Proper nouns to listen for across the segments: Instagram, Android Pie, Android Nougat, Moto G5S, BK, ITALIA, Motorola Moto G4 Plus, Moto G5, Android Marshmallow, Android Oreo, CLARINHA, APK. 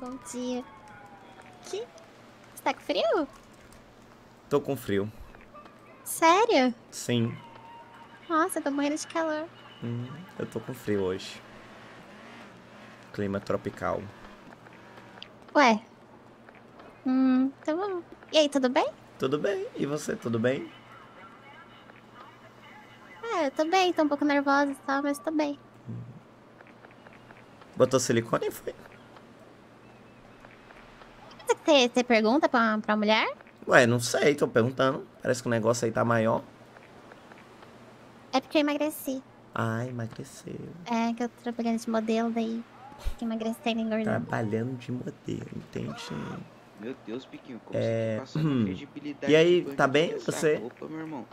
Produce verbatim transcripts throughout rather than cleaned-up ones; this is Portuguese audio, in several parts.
Bom dia. Que? Você tá com frio? Tô com frio. Sério? Sim. Nossa, tô morrendo de calor. Hum, eu tô com frio hoje. Clima tropical. Ué. Hum, tá bom. E aí, tudo bem? Tudo bem. E você, tudo bem? É, eu tô bem. Tô um pouco nervosa e tal, mas tô bem. Botou silicone e foi? Você pergunta pra, pra mulher? Ué, não sei. Tô perguntando. Parece que o negócio aí tá maior. É porque eu emagreci. Ah, emagreceu. É, que eu tô trabalhando de modelo, daí que emagrecei e engordei. Trabalhando de modelo, entendi. Meu Deus, Piquinho, como é... você tá passando hum. credibilidade. E aí, tá bem você? Roupa, meu irmão.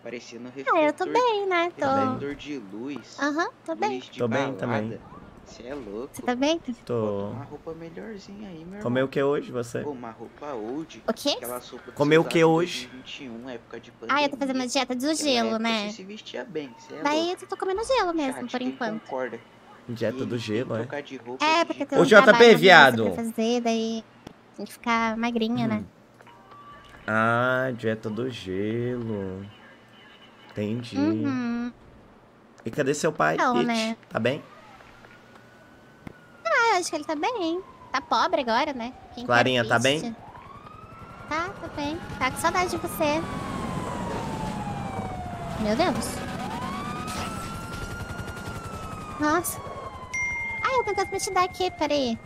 Parecendo refletor. Ah, eu tô bem, né? Tô... Refletor de luz. Aham, uhum, tô bem. Tô bem também. Você é louco. Você tá bem? Tô. Uma roupa melhorzinha aí, meu irmão. Comeu o que hoje, você? Uma roupa old. O quê? Comeu o que hoje? dois mil e vinte e um, época de pandemia. Ah, eu tô fazendo uma dieta do gelo, né? Você se vestia bem, você é Daí louco. Eu tô comendo gelo mesmo, Chate, por enquanto. Concorda. Dieta do gelo, é? É, porque tem um J P, viado. Pra fazer, daí a gente ficar magrinha, hum. né? Ah, dieta do gelo. Entendi. Uhum. E cadê seu pai? Não, né? Tá bem? Acho que ele tá bem. Tá pobre agora, né? Quem Clarinha, tá bem? Tá, tá bem. Tá com saudade de você. Meu Deus. Nossa. Ai, eu tentando pra te dar aqui, peraí.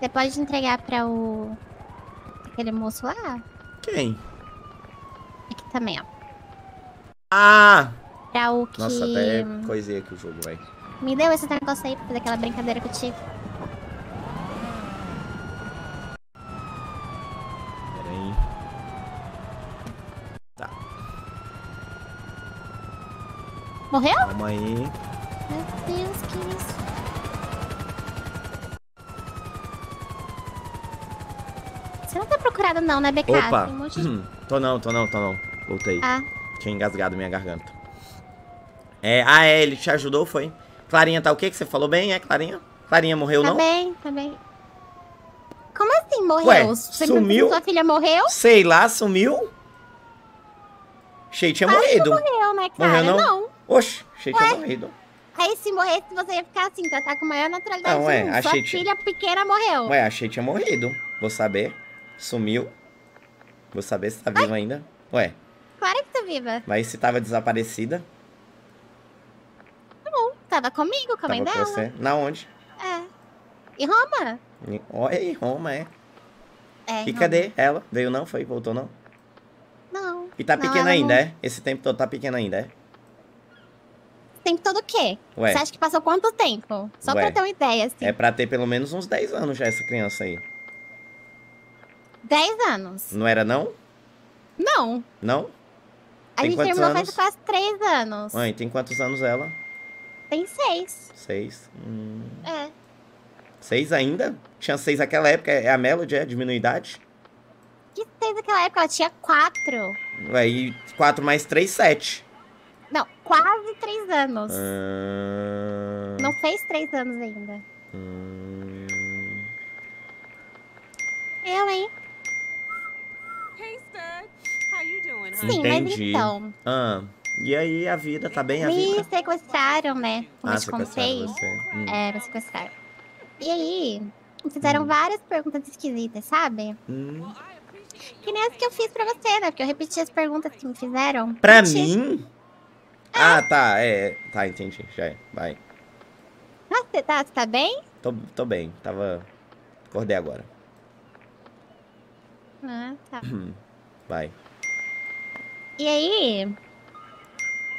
Você pode entregar pra o... aquele moço lá? Quem? Aqui também, ó. Ah! Pra o que... Nossa, até coisei aqui o jogo, vai. Me deu esse negócio aí pra fazer aquela brincadeira que eu tive. Pera aí. Tá. Morreu? Calma aí. Meu Deus, que é isso? Você não tá procurado não, né, B K? Opa! Tem um monte de... hum, tô não, tô não, tô não. Voltei. Ah. Tinha engasgado minha garganta. É, ah, é, ele te ajudou, foi? Clarinha tá o quê que você falou bem, é, Clarinha? Clarinha morreu, não? Tá bem, tá bem. Como assim morreu? Ué, você sumiu? Sua filha morreu? Sei lá, sumiu? Achei que tinha morrido. Morreu, né, cara? Morreu, não? não. Oxe, achei que tinha morrido. Aí se morresse, você ia ficar assim, tratar com maior naturalidade. Não, ué, achei Sua que... filha pequena morreu. Ué, achei que tinha morrido. Vou saber. Sumiu. Vou saber se tá viva ainda. Ué. Claro que tá viva. Mas se tava desaparecida... Tava comigo, com a mãe dela. Você. Na onde? É. Em Roma? Olha, em Roma, é. É. E cadê Roma. Ela? Veio não? Foi? Voltou não? Não. E tá pequena ainda, não... é? Esse tempo todo tá pequena ainda, é? Tempo todo o quê? Ué. Você acha que passou quanto tempo? Só Ué. pra ter uma ideia, assim. É pra ter pelo menos uns dez anos já essa criança aí. dez anos? Não era não? Não. Não? A tem gente terminou faz quase três anos. Mãe, tem quantos anos ela? Tem seis. Seis? Hum. É. Seis ainda? Tinha seis naquela época. É a Melody, é? Diminui idade? Que seis naquela época? Ela tinha quatro. Aí, quatro mais três, sete. Não, quase três anos. Hum... Não fez três anos ainda. Hum... Eu, hein? Hey, Stud. How you doing, huh? Sim, entendi. Mas então... Ah. E aí, a vida, tá bem a vida? Me sequestraram, né? Como ah, eu te contei. Hum. É, me sequestraram. E aí, fizeram hum. várias perguntas esquisitas, sabe? Hum. Que nem as que eu fiz pra você, né? Porque eu repeti as perguntas que me fizeram. Pra repeti. mim? Ah, ah, tá, é. Tá, entendi. Já é, vai. Ah, você tá, tá bem? Tô, tô bem, tava... Acordei agora. Ah, tá. Vai. E aí...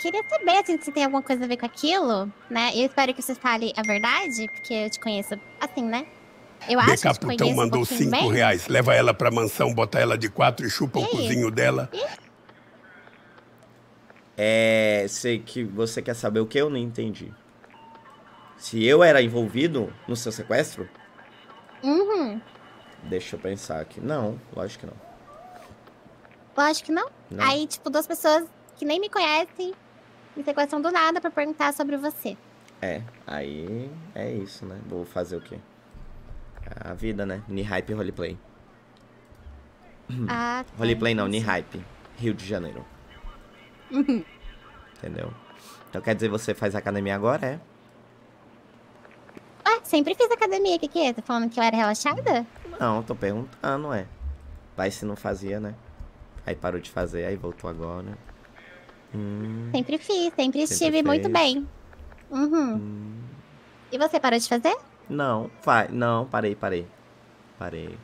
Queria saber assim, se tem alguma coisa a ver com aquilo, né? Eu espero que você fale a verdade, porque eu te conheço assim, né? Eu acho Beca que te conheço mandou um pouquinho cinco bem. reais, leva ela pra mansão, bota ela de quatro e chupa e o aí? cozinho dela. E? É... Sei que você quer saber o que eu não entendi. Se eu era envolvido no seu sequestro? Uhum. Deixa eu pensar aqui. Não, lógico que não. Lógico que não? não. Aí, tipo, duas pessoas que nem me conhecem... Me sequestram do nada pra perguntar sobre você. É, aí é isso, né? Vou fazer o quê? A vida, né? Ni hype roleplay. Ah, tá. Roleplay não, ni hype. Rio de Janeiro. Entendeu? Então quer dizer, você faz academia agora, é? Ah, sempre fiz academia, o que que é? Tá falando que eu era relaxada? Não, tô perguntando, é. Vai se não fazia, né? Aí parou de fazer, aí voltou agora. Hum, sempre fiz, sempre estive sempre muito bem. Uhum. Hum. E você parou de fazer? Não, vai, não, parei, parei. Parei.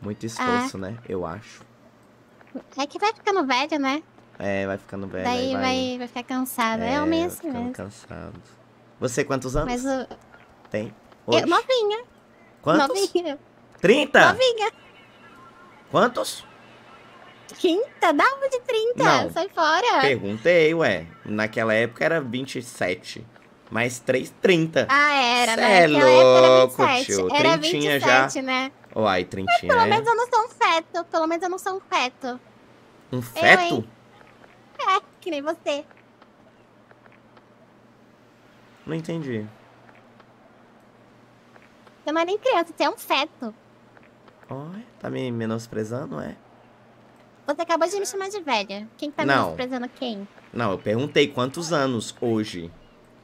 Muito esforço, ah. né? Eu acho. É que vai ficando velho, né? É, vai ficando velho. Daí vai, vai, vai ficar cansado. É, é o mesmo. mesmo. cansado. Você, quantos anos? Mas o... Tem. Eu, novinha. Quantos? Novinha. trinta? Novinha. Quantos? trinta? Dá uma de trinta. Não. Sai fora. Perguntei, ué. Naquela época era vinte e sete. Mais três, trinta. Ah, era, né? É louco, época era vinte e sete. Tio. Era trintinha vinte e sete, já. Né? Uai, trintinha. Mas pelo é? menos eu não sou um feto. Pelo menos eu não sou um feto. Um feto? Eu, é, que nem você. Não entendi. Você não é nem criança, você é um feto. Olha, tá me menosprezando, é? Você acabou de me chamar de velha. Quem tá não. menosprezando quem? Não, eu perguntei quantos anos hoje.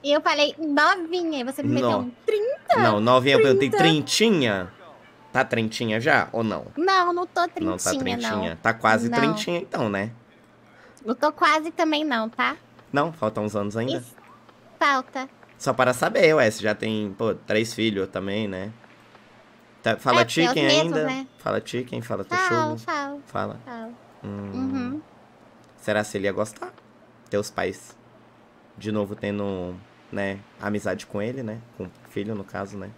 E eu falei novinha, e você me meteu um trinta? Não, novinha eu perguntei trintinha. Tá trintinha já ou não? Não, não tô trintinha, não. Tá trintinha. Não. Tá quase não. trintinha então, né? Não tô quase também não, tá? Não, faltam uns anos ainda? Isso. Falta. Só para saber, ué, você já tem, pô, três filhos também, né? Tá, fala é, chicken mesmos, ainda? Né? Fala chicken, fala texugo. Fala, fala. Fala. Hum. Uhum. Será se ele ia gostar? Teus pais de novo tendo, né, amizade com ele, né? Com o filho, no caso, né?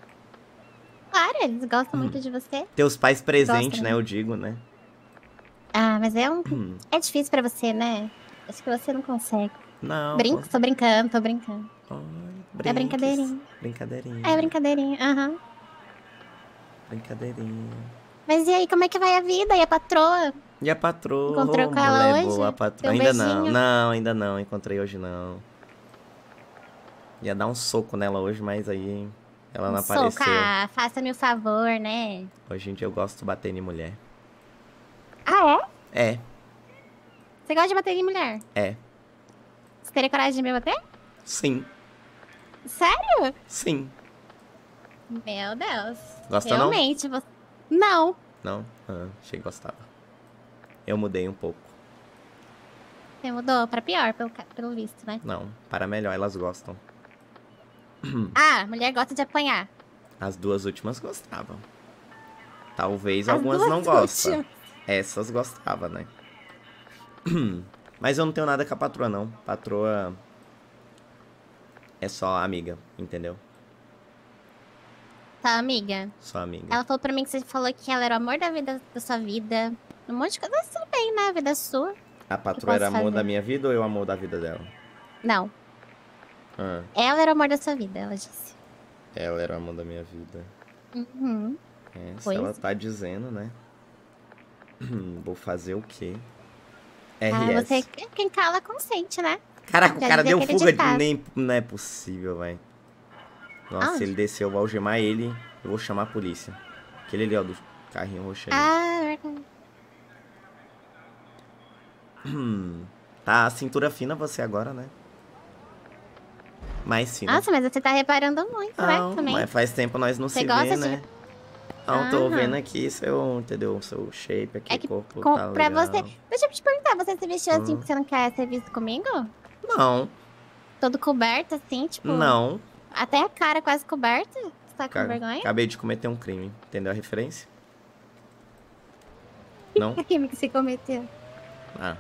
Claro, eles gostam hum. muito de você. Teus pais presentes, né? Eu digo, né? Ah, mas é um... Hum. É difícil pra você, né? Acho que você não consegue. Não. Brinco, tô brincando, tô brincando. Ai, é brincadeirinha. Brincadeirinha. É brincadeirinha, aham. Uhum. Brincadeirinha. Mas e aí, como é que vai a vida? E a patroa? E a patroa? Encontrou oh, com ela hoje? Boa, patroa. Ainda beijinho. não, não, ainda não. Encontrei hoje, não. Ia dar um soco nela hoje, mas aí ela não um apareceu. Soco, ah, faça-me o favor, né? Hoje em dia eu gosto de bater em mulher. Ah, é? É. Você gosta de bater em mulher? É. Você teria coragem de me bater? Sim. Sério? Sim. Meu Deus. Gosta Realmente, não? Você... Não. Não? Ah, achei que gostava. Eu mudei um pouco. Você mudou pra pior, pelo, pelo visto, né? Não, para melhor, elas gostam. Ah, mulher gosta de apanhar. As duas últimas gostavam. Talvez As algumas não gostam. Essas gostavam, né? Mas eu não tenho nada com a patroa, não. Patroa é só amiga, entendeu? Só amiga? Só amiga. Ela falou pra mim que você falou que ela era o amor da vida da sua vida. Um monte de coisa, mas tudo bem, né? A vida sua. A patroa era amor fazer? da minha vida ou eu amor da vida dela? Não. Ah. Ela era o amor da sua vida, ela disse. Ela era o amor da minha vida. Uhum. É, se ela tá dizendo, né? Vou fazer o quê? R S. Ah, você, quem cala, consente, né? Caraca, Já o cara deu fuga de... Nem, não é possível, velho. Nossa, Onde? ele desceu, eu vou algemar ele. Eu vou chamar a polícia. Aquele ali, ó, do carrinho roxo ali. Ah, verdade. Hum, tá a cintura fina você agora, né? Mais fina. Nossa, mas você tá reparando muito, não, né? Também. Mas faz tempo nós não você se vê, de... né? Não, ah, tô vendo aqui seu, entendeu? Seu shape aqui, é que, corpo com, tá pra legal. Você... Deixa eu te perguntar, você se vestiu assim hum. porque você não quer ser visto comigo? Não. Todo coberto assim, tipo... Não. Até a cara quase coberta? Você tá com vergonha? Acabei de cometer um crime, entendeu a referência? Não? Que crime que você cometeu? Ah,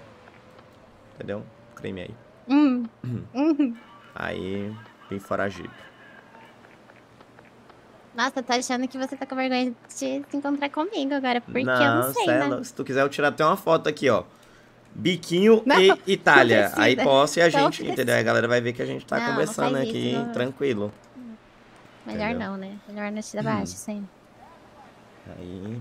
entendeu? Crime aí. Hum. Hum. Aí, bem foragido. Nossa, tô achando que você tá com vergonha de se encontrar comigo agora, porque não, eu não sei, né? Não, se tu quiser eu tirar até uma foto aqui, ó. Biquinho não, e Itália. Aí posso e a gente, precisa. entendeu? A galera vai ver que a gente tá não, conversando não aqui, isso, tranquilo. Melhor entendeu? não, né? Melhor não te dar baixo, isso aí. Aí...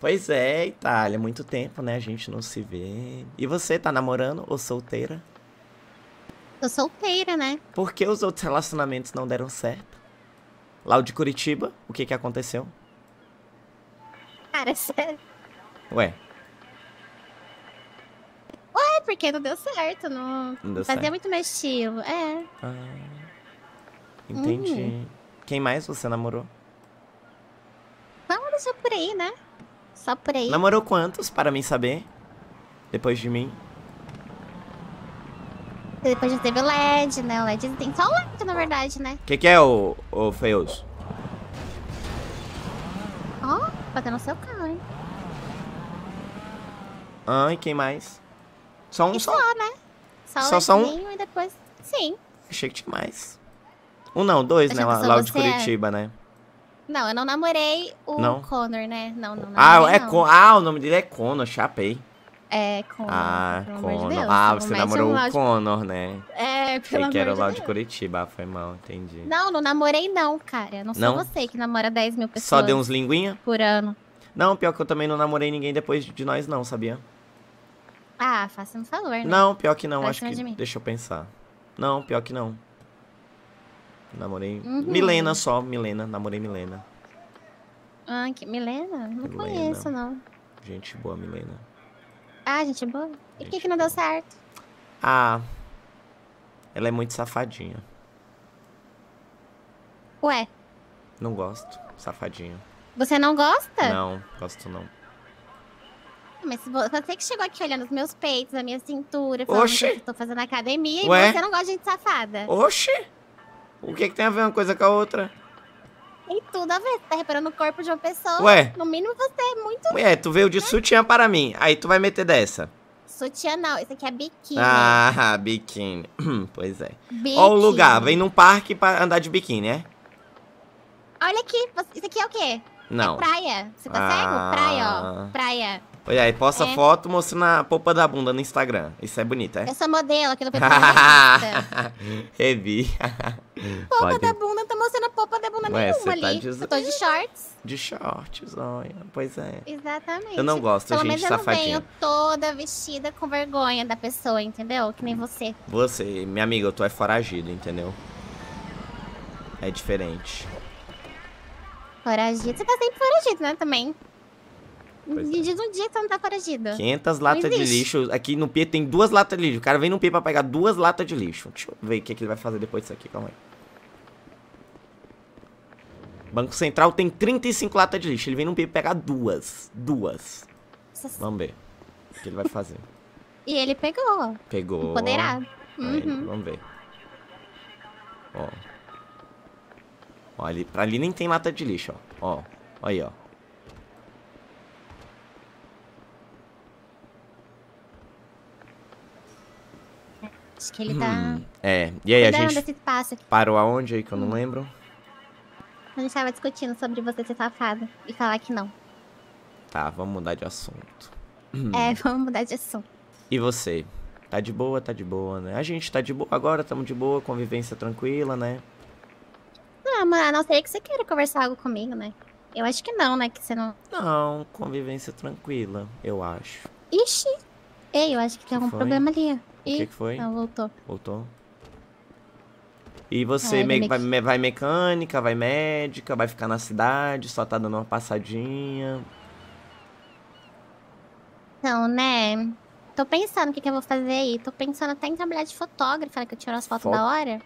Pois é, Itália. Muito tempo, né? A gente não se vê. E você, tá namorando ou solteira? Tô solteira, né? Por que os outros relacionamentos não deram certo? Lá o de Curitiba, o que que aconteceu? Cara, sério. Ué? Ué, porque não deu certo. Não, não deu fazia certo. Muito meu estilo, é. Ah, entendi. Hum. Quem mais você namorou? Namorou só por aí, né? Só por aí. Namorou quantos, para mim saber? Depois de mim? Depois já teve o L E D, né? O L E D tem só o L E D, na verdade, né? O que que é o, o feioso? Ó, oh, bateu no seu carro, hein? Ah, e quem mais? Só um e só? Só, né? Só, só, só um? E depois... Sim. Achei que tinha mais. Um não, dois, eu né? Lá, lá o de Curitiba, é... né? Não, eu não namorei o não? Connor, né? Não, não namorei, ah, é não. Con... ah, o nome dele é Connor, chapei. É, Connor. Ah, Connor. De Deus, ah, você namorou um o de... Connor, né? É, pelo amor de Deus. Que era o lá de Curitiba, foi mal, entendi. Não, não namorei não, cara. Não sou não? Você que namora dez mil pessoas. Só deu uns linguinha? Por ano. Não, pior que eu também não namorei ninguém depois de nós não, sabia? Ah, faça um favor, né? Não, pior que não, pra acho que... De deixa eu pensar. Não, pior que não. Namorei... Uhum. Milena só, Milena. Namorei Milena. Ah, que... Milena? Não Milena. Conheço, não. Gente boa, Milena. Ah, gente boa. E por que não deu certo? Ah, ela é muito safadinha. Ué? Não gosto, safadinha. Você não gosta? Não, gosto não. Mas você que chegou aqui olhando os meus peitos, a minha cintura, falando oxi. Que eu tô fazendo academia. Ué? E você não gosta de gente safada. Oxi! O que que tem a ver uma coisa com a outra? Tem tudo a ver, você tá reparando o corpo de uma pessoa. Ué? No mínimo você é muito... Ué, tu veio de né? Sutiã para mim, aí tu vai meter dessa. Sutiã não, isso aqui é biquíni. Ah, biquíni. Pois é. Biquíni. Ó o lugar, vem num parque pra andar de biquíni, é? Olha aqui, isso aqui é o quê? Não. É praia, você tá ah. cego? Praia, ó, praia. Olha aí, posta é. Foto mostrando a polpa da bunda no Instagram. Isso é bonito, é? Eu sou modelo, aquilo que eu tenho. Revi. Polpa pode. Da bunda, não tá mostrando a polpa da bunda ué, nenhuma tá ali. De... Eu tô de shorts. De shorts, olha. Pois é. Exatamente. Eu não gosto, pelo gente, safadinha. Eu não venho toda vestida com vergonha da pessoa, entendeu? Que nem você. Você, minha amiga, eu tô é foragido, entendeu? É diferente. Foragido? Você tá sempre foragido, né, também? Pois me diz é. Um dia que você não tá foragido. quinhentas latas de lixo. Aqui no pia tem duas latas de lixo. O cara vem no pia pra pegar duas latas de lixo. Deixa eu ver o que, é que ele vai fazer depois disso aqui. Calma aí. Banco Central tem trinta e cinco latas de lixo. Ele vem no pia pra pegar duas. Duas. Nossa. Vamos ver o que ele vai fazer. E ele pegou. Pegou. Empoderado. Aí, uhum. Vamos ver. Ó. Ó, ali, pra ali nem tem lata de lixo, ó. Ó. Aí, ó. Acho que ele tá... Hum, é, e aí a gente parou aonde aí que eu hum. não lembro? A gente tava discutindo sobre você ser safado e falar que não. Tá, vamos mudar de assunto. É, vamos mudar de assunto. E você? Tá de boa, tá de boa, né? A gente tá de boa agora, tamo de boa, convivência tranquila, né? Não, mano, a não ser que você queira conversar algo comigo, né? Eu acho que não, né? Que você não... Não, convivência tranquila, eu acho. Ixi! Ei, eu acho que tem algum problema ali, ó. O que, que foi? Não, voltou. Voltou. E você ah, me... vai, vai mecânica, vai médica, vai ficar na cidade, só tá dando uma passadinha. Então, né? Tô pensando o que, que eu vou fazer aí. Tô pensando até em trabalhar de fotógrafa, que eu tiro as fotos Foto... da hora.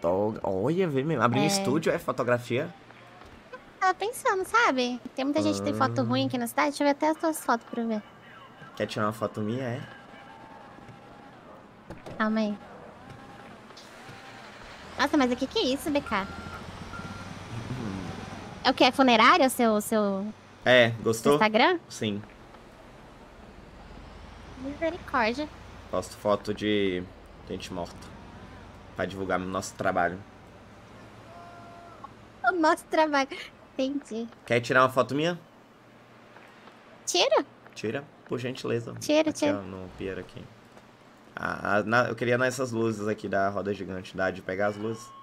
Olha, vê mesmo. Abrir é... um estúdio é fotografia? Tava pensando, sabe? Tem muita gente hum... que tem foto ruim aqui na cidade. Deixa eu ver até as tuas fotos pra ver. Quer tirar uma foto minha, é? Calma aí. Nossa, mas o que que é isso, B K? Hum. É o que? É funerário o seu, seu... É, gostou? Seu Instagram? Sim. Misericórdia. Posto foto de gente morta. Pra divulgar nosso trabalho. O nosso trabalho. Entendi. Quer tirar uma foto minha? Tira. Tira, por gentileza. Tira, aqui, tira. Ó, no pier aqui. Ah, na, eu queria nessas luzes aqui da roda gigante, dá de pegar as luzes?